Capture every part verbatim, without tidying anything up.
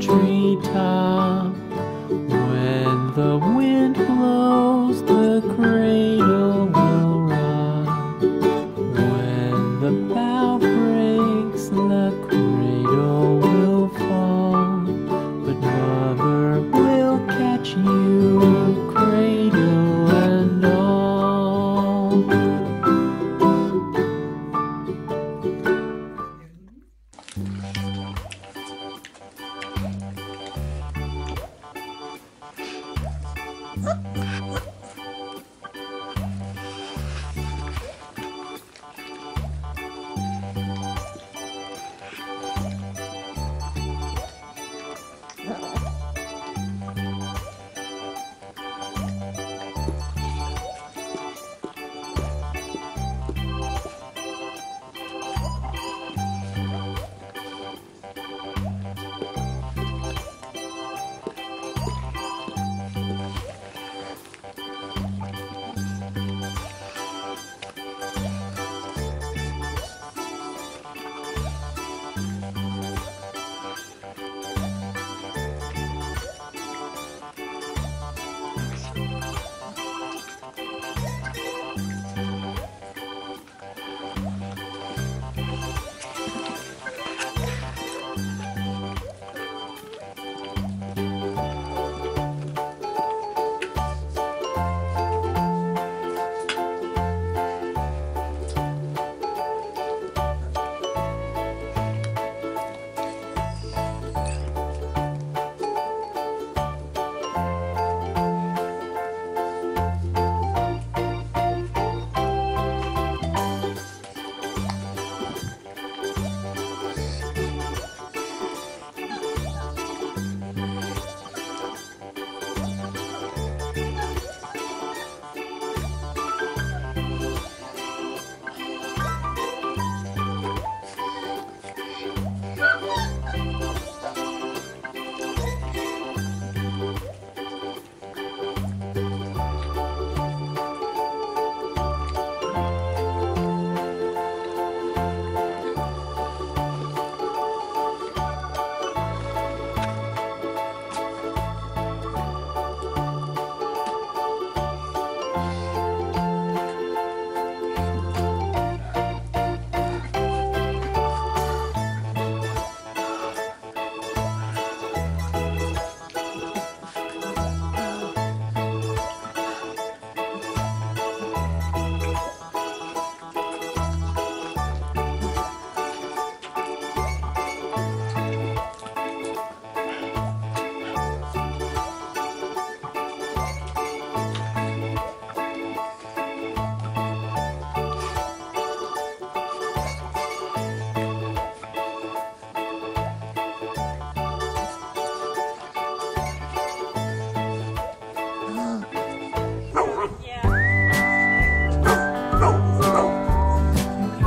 treetop. When the wind blows, the cradle will rock. When the bough breaks, the cradle will fall. But mother will catch you, cradle and all.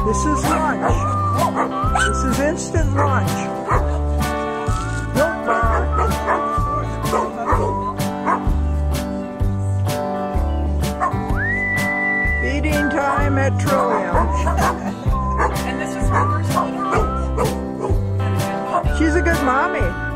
This is lunch. This is instant lunch. Feeding time at Trillium. And this is her first little. She's a good mommy.